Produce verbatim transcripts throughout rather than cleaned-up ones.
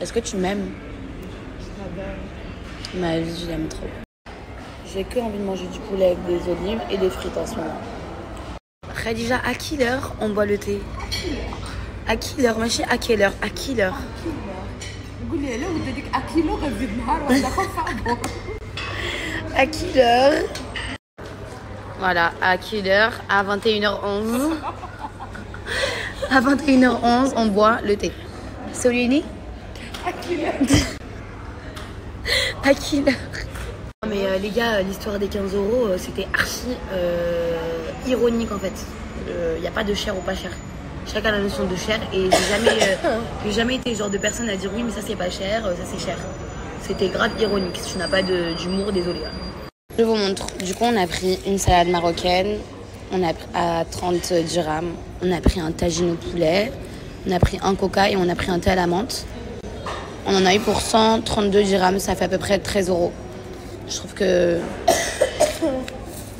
Est-ce que tu m'aimes? Je Ma vie, je l'aime trop. J'ai que envie de manger du poulet avec des olives et des frites en ce moment. Khadija, à quelle heure on boit le thé? À quelle heure? ماشي à quelle heure? À quelle heure? À quelle heure? Voilà, à quelle heure? À vingt et une heures onze. À vingt et une heures onze, on boit le thé. Solini? À quelle heure? À quelle heure? Mais euh, les gars, l'histoire des quinze euros, c'était archi euh, ironique en fait. Il euh, n'y a pas de cher ou pas cher. Chacun a la notion de cher et j'ai jamais, euh, jamais été le genre de personne à dire oui mais ça c'est pas cher, ça c'est cher. C'était grave ironique, si tu n'as pas d'humour, désolé. Je vous montre, du coup on a pris une salade marocaine, on a pris à trente dirhams, on a pris un tagine au poulet, on a pris un coca et on a pris un thé à la menthe. On en a eu pour cent trente-deux dirhams, ça fait à peu près treize euros. Je trouve que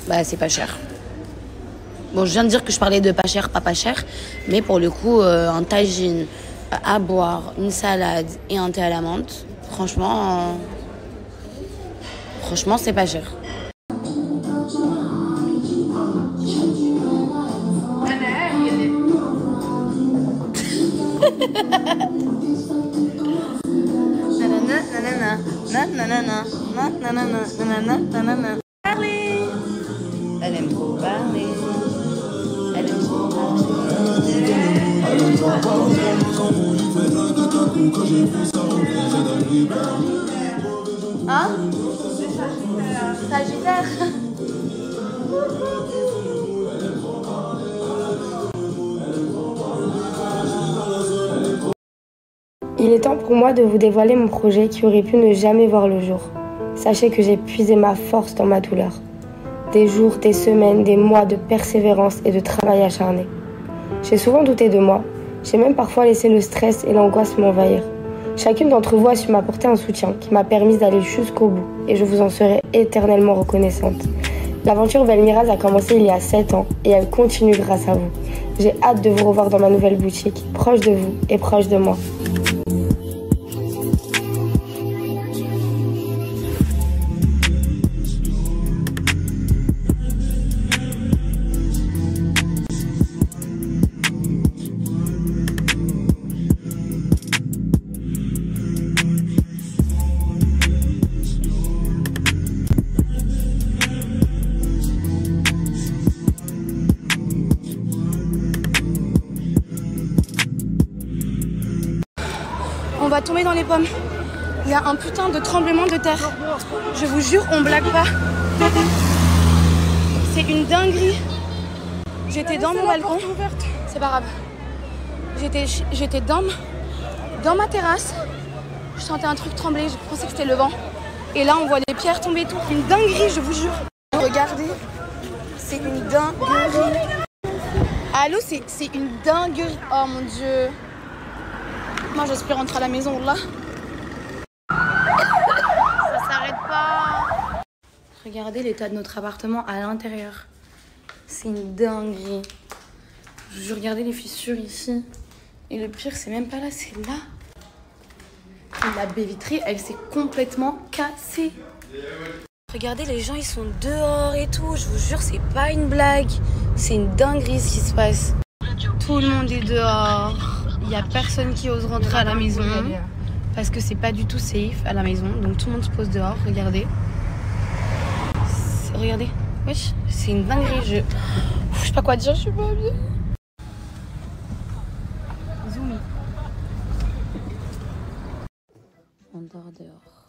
bah c'est pas cher. Bon, je viens de dire que je parlais de pas cher, pas pas cher, mais pour le coup, euh, un tagine à boire, une salade et un thé à la menthe, franchement, euh, franchement, c'est pas cher. Elle aime trop parler. Hein? Sagittaire. Il est temps pour moi de vous dévoiler mon projet qui aurait pu ne jamais voir le jour. Sachez que j'ai puisé ma force dans ma douleur. Des jours, des semaines, des mois de persévérance et de travail acharné. J'ai souvent douté de moi, j'ai même parfois laissé le stress et l'angoisse m'envahir. Chacune d'entre vous a su m'apporter un soutien qui m'a permis d'aller jusqu'au bout et je vous en serai éternellement reconnaissante. L'aventure Valmiraz a commencé il y a sept ans et elle continue grâce à vous. J'ai hâte de vous revoir dans ma nouvelle boutique, proche de vous et proche de moi. On va tomber dans les pommes. Il y a un putain de tremblement de terre. Je vous jure, on blague pas. C'est une dinguerie. J'étais dans mon balcon. C'est pas grave. J'étais j'étais dans, dans ma terrasse. Je sentais un truc trembler. Je pensais que c'était le vent. Et là, on voit les pierres tomber et tout. Une dinguerie, je vous jure. Regardez. C'est une dinguerie. Allô, c'est une dinguerie. Oh mon Dieu. Moi j'espère rentrer à la maison là. Ça s'arrête pas. Regardez l'état de notre appartement à l'intérieur. C'est une dinguerie. Je regardais les fissures ici. Et le pire c'est même pas là, c'est là. Et la baie vitrée elle s'est complètement cassée. Regardez les gens ils sont dehors et tout. Je vous jure c'est pas une blague. C'est une dinguerie ce qui se passe. Tout le monde est dehors. Il n'y a personne qui ose rentrer à la maison parce que c'est pas du tout safe à la maison, donc tout le monde se pose dehors. Regardez, regardez, wesh, c'est une dinguerie. Je... je sais pas quoi dire, je suis pas bien. Zoom. On dort dehors.